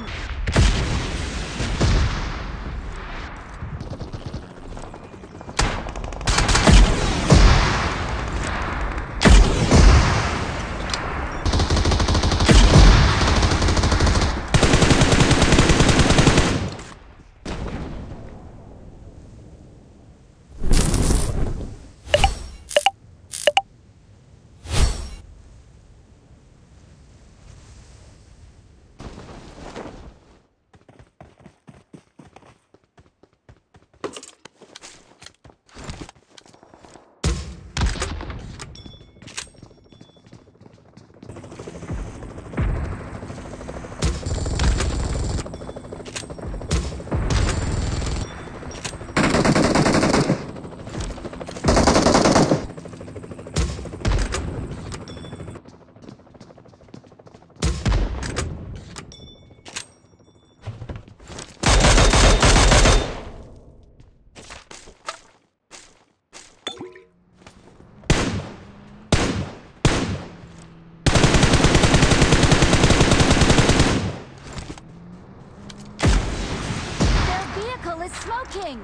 going! Smoking!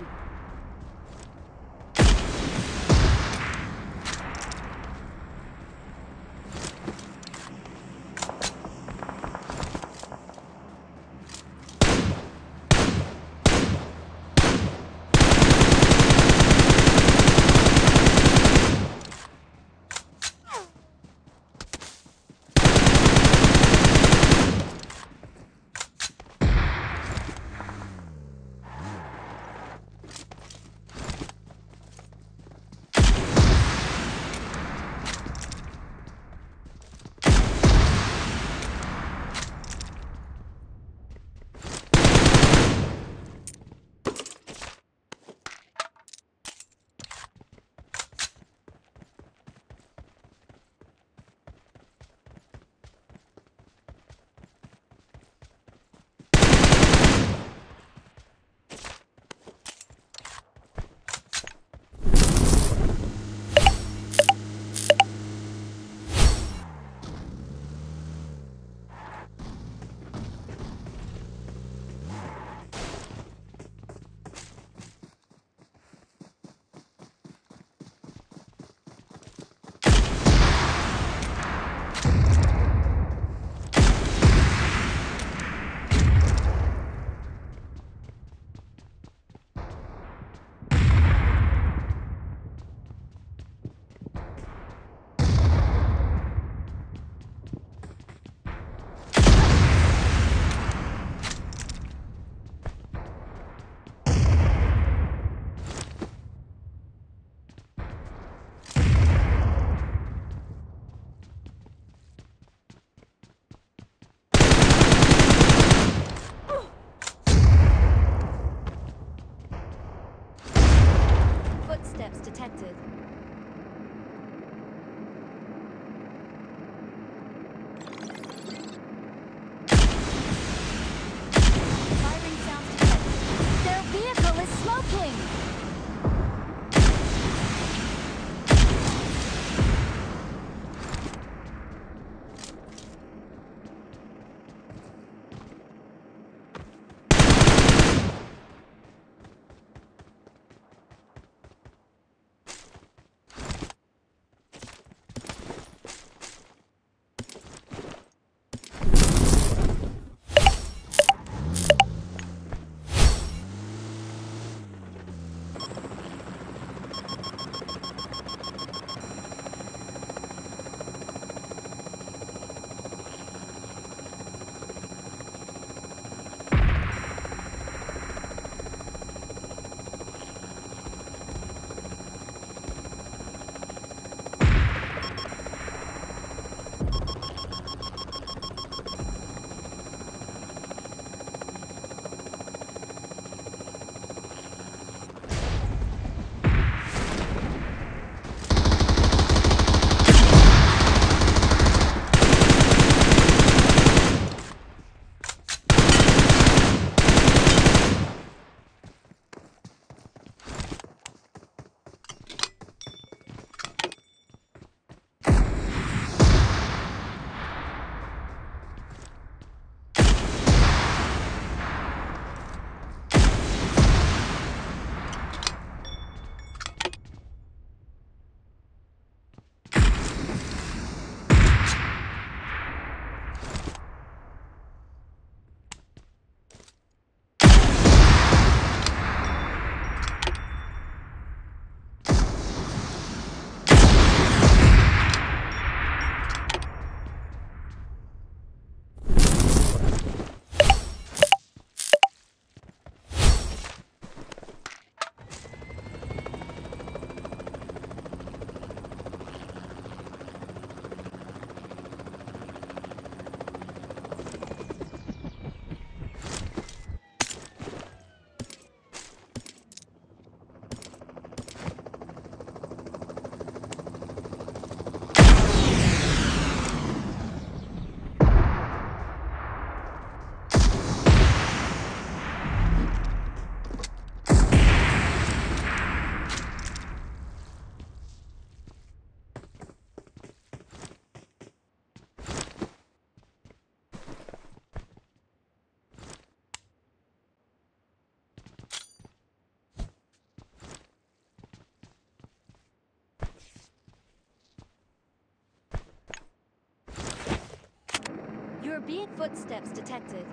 European footsteps detected.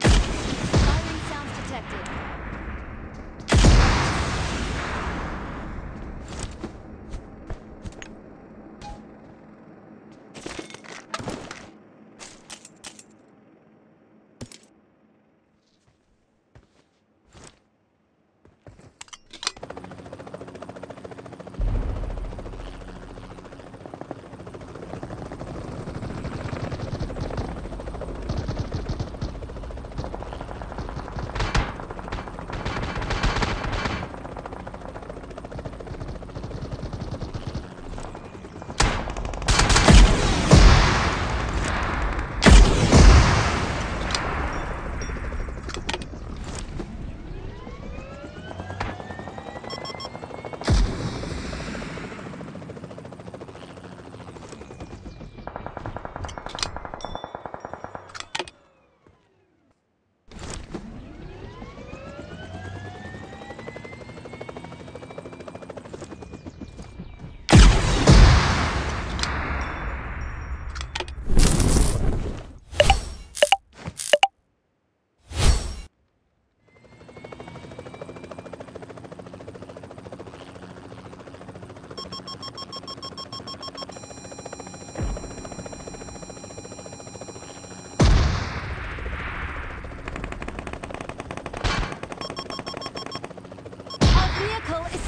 Siren sounds detected.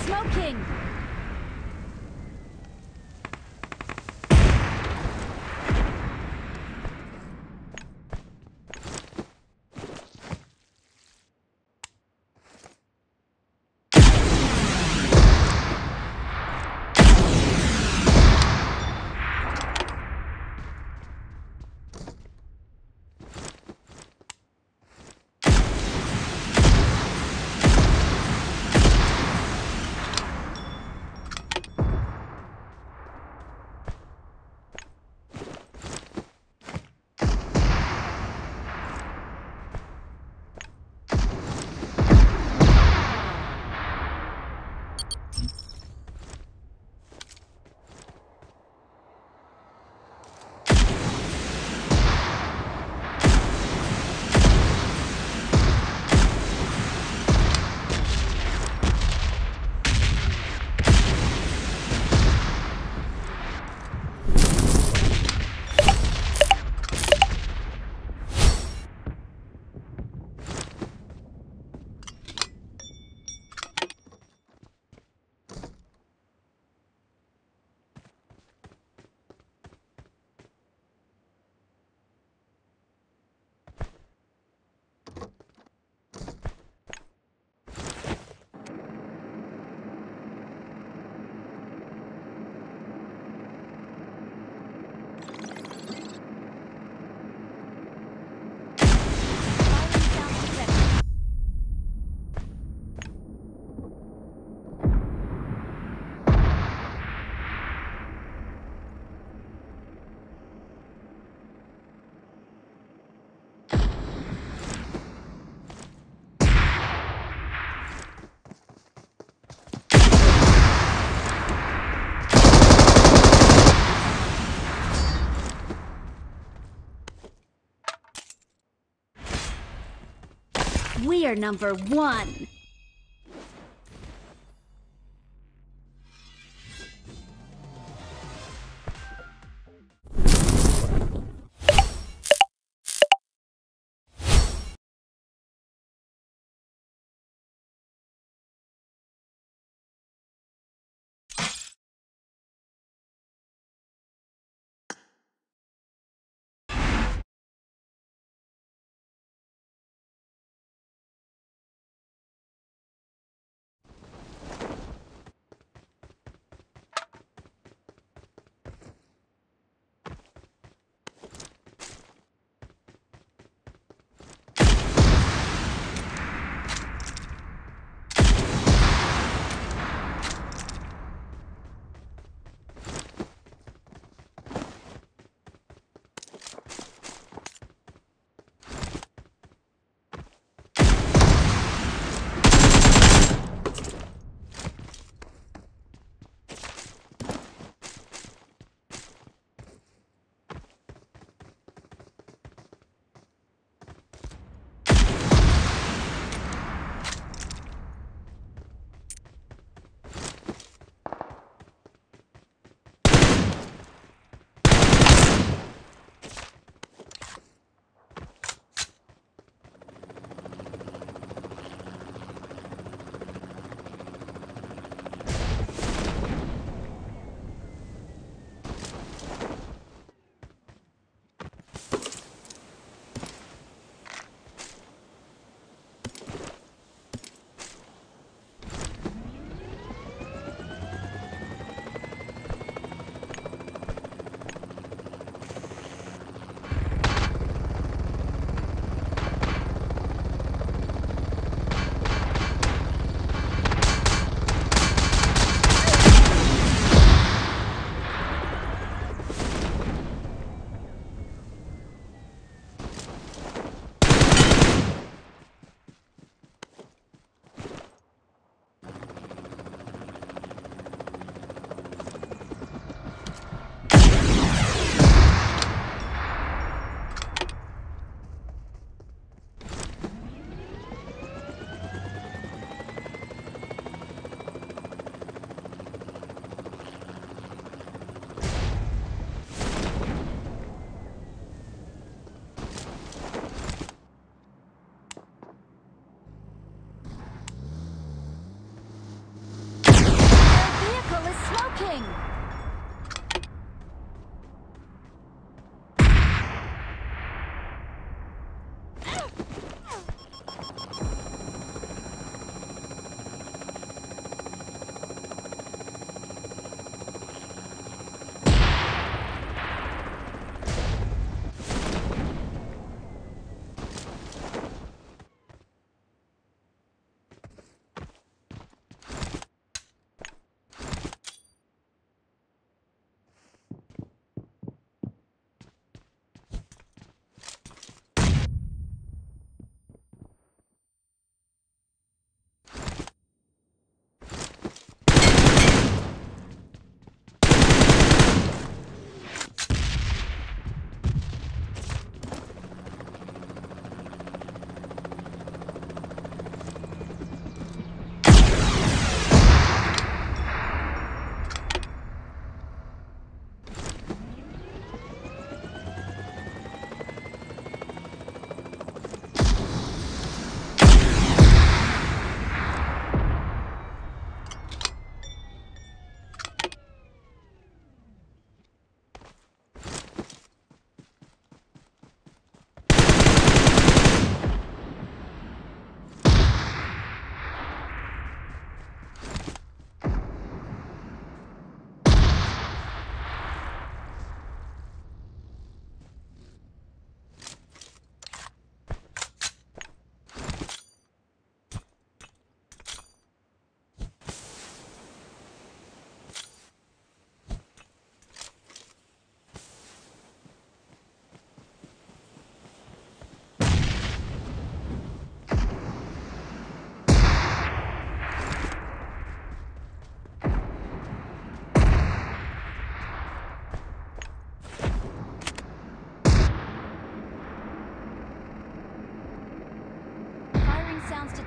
Smoking! We are number one.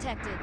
detected.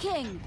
King.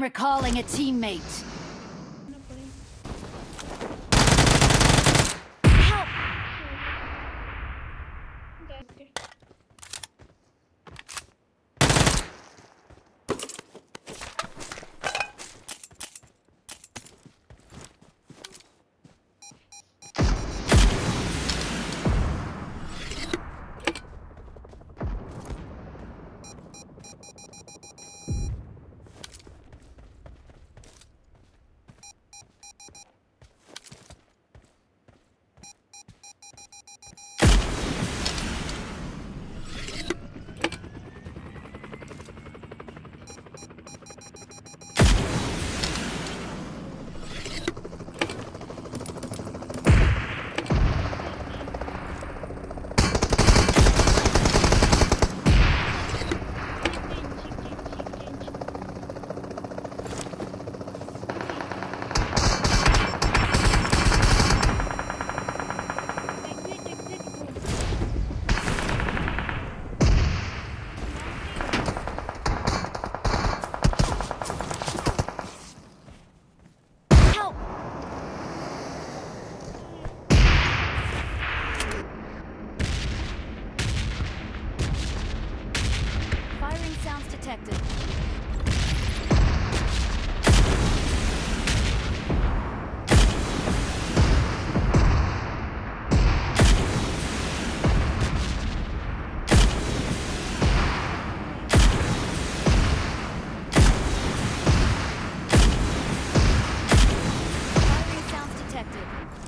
Recalling a teammate. Help! Detected.